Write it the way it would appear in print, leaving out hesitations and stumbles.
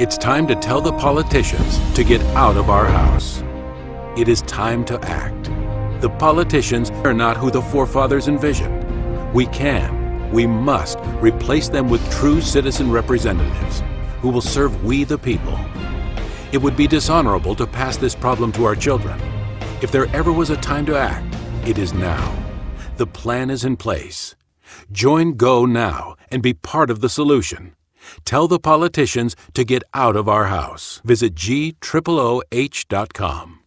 It's time to tell the politicians to get out of our house. It is time to act. The politicians are not who the forefathers envisioned. We can, we must replace them with true citizen representatives who will serve we the people. It would be dishonorable to pass this problem to our children. If there ever was a time to act, it is now. The plan is in place. Join GO now and be part of the solution. Tell the politicians to get out of our house. Visit GOOHUSA.com.